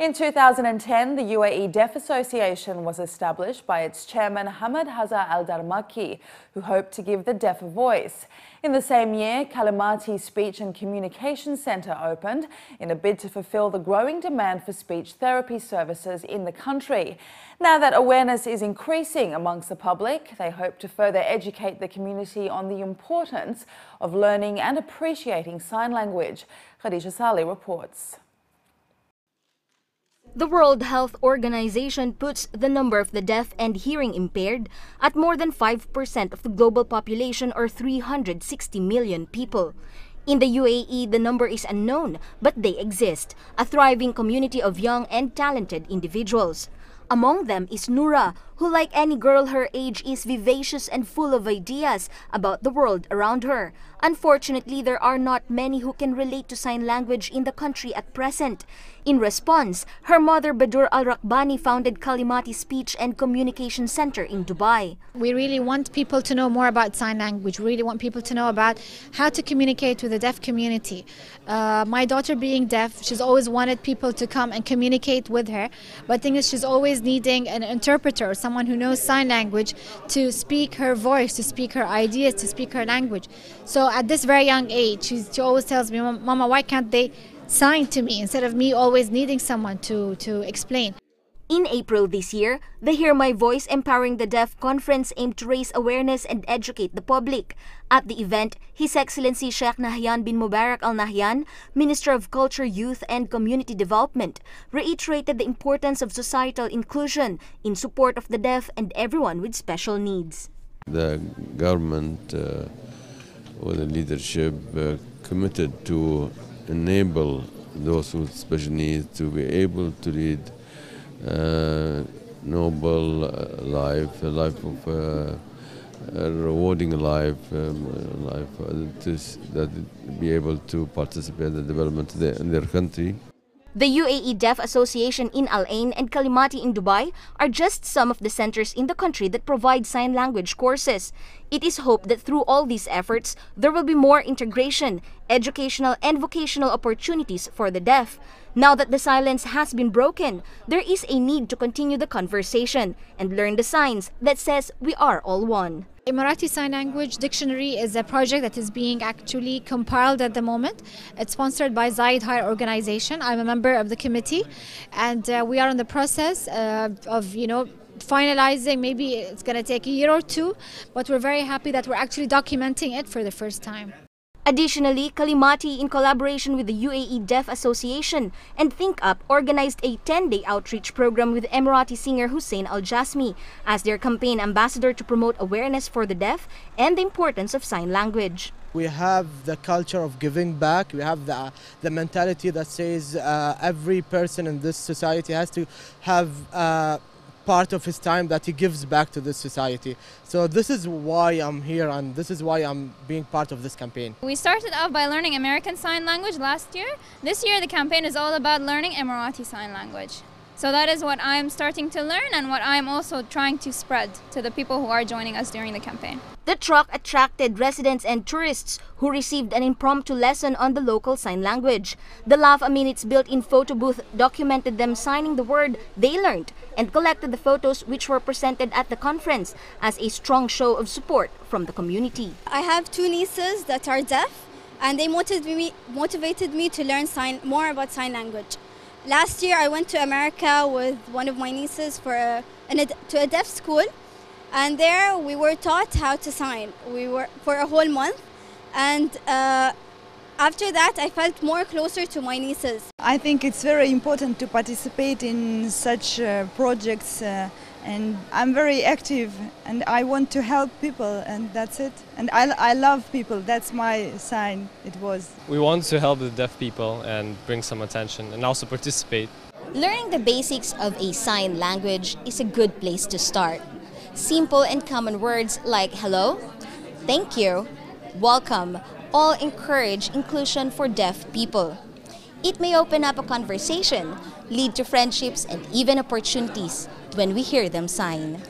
In 2010, the UAE Deaf Association was established by its chairman Hamad Hazza Al Darmaki, who hoped to give the deaf a voice. In the same year, Kalimati Speech and Communication Centre opened in a bid to fulfill the growing demand for speech therapy services in the country. Now that awareness is increasing amongst the public, they hope to further educate the community on the importance of learning and appreciating sign language. Khadija Sali reports. The World Health Organization puts the number of the deaf and hearing impaired at more than 5% of the global population, or 360 million people. In the UAE, the number is unknown, but they exist, a thriving community of young and talented individuals. Among them is Noura, who, like any girl her age, is vivacious and full of ideas about the world around her. Unfortunately, there are not many who can relate to sign language in the country at present. In response, her mother Badur Al-Rakbani founded Kalimati Speech and Communication Centre in Dubai. We really want people to know more about sign language. We really want people to know about how to communicate with the deaf community. My daughter being deaf, she's always wanted people to come and communicate with her, but the thing is, she's always needing an interpreter or someone who knows sign language to speak her voice, to speak her ideas, to speak her language. So at this very young age, she always tells me, "Mama, why can't they sign to me instead of me always needing someone to explain?" In April this year, the Hear My Voice Empowering the Deaf Conference aimed to raise awareness and educate the public. At the event, His Excellency Sheikh Nahyan Bin Mubarak Al Nahyan, Minister of Culture, Youth and Community Development, reiterated the importance of societal inclusion in support of the deaf and everyone with special needs. The government, or the leadership, committed to enable those with special needs to be able to read noble life, a life of a rewarding life, that be able to participate in the development of their country. The UAE Deaf Association in Al Ain and Kalimati in Dubai are just some of the centers in the country that provide sign language courses. It is hoped that through all these efforts, there will be more integration, educational and vocational opportunities for the deaf. Now that the silence has been broken, there is a need to continue the conversation and learn the signs that says we are all one. Emirati Sign Language Dictionary is a project that is being actually compiled at the moment. It's sponsored by Zayed Higher Organization. I'm a member of the committee, and we are in the process of, finalizing. Maybe it's going to take a year or two, but we're very happy that we're actually documenting it for the first time. Additionally, Kalimati, in collaboration with the UAE Deaf Association and Think Up, organized a 10-day outreach program with Emirati singer Hussein Al Jasmi as their campaign ambassador to promote awareness for the deaf and the importance of sign language. We have the culture of giving back. We have the mentality that says every person in this society has to have part of his time that he gives back to this society. So this is why I'm here, and this is why I'm being part of this campaign. We started off by learning American Sign Language last year. This year the campaign is all about learning Emirati Sign Language. So that is what I'm starting to learn and what I'm also trying to spread to the people who are joining us during the campaign. The truck attracted residents and tourists who received an impromptu lesson on the local sign language. The Laugh-A-Minits built-in photo booth documented them signing the word they learned and collected the photos, which were presented at the conference as a strong show of support from the community. I have two nieces that are deaf, and they motivated me to learn more about sign language. Last year I went to America with one of my nieces to a deaf school, and there we were taught how to sign. We were for a whole month, and after that I felt more closer to my nieces. I think it's very important to participate in such projects, and I'm very active and I want to help people, and that's it. And I love people, that's my sign, it was. We want to help the deaf people and bring some attention and also participate. Learning the basics of a sign language is a good place to start. Simple and common words like hello, thank you, welcome, all encourage inclusion for deaf people. It may open up a conversation, lead to friendships and even opportunities when we hear them sign.